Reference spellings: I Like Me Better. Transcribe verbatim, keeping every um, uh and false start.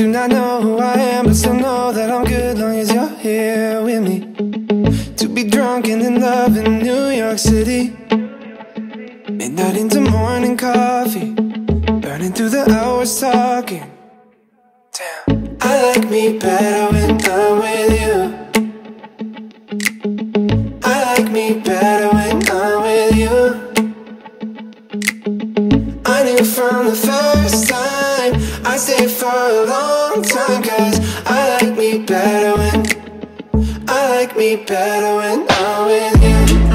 Do not know who I am, but still know that I'm good long as you're here with me. To be drunk and in love in New York City, midnight into morning coffee, burning through the hours talking. Damn. I like me better when I'm with you. I like me better when I'm with you. I knew from the first time I stayed for a long time, 'cause I like me better when, I like me better when I'm with you.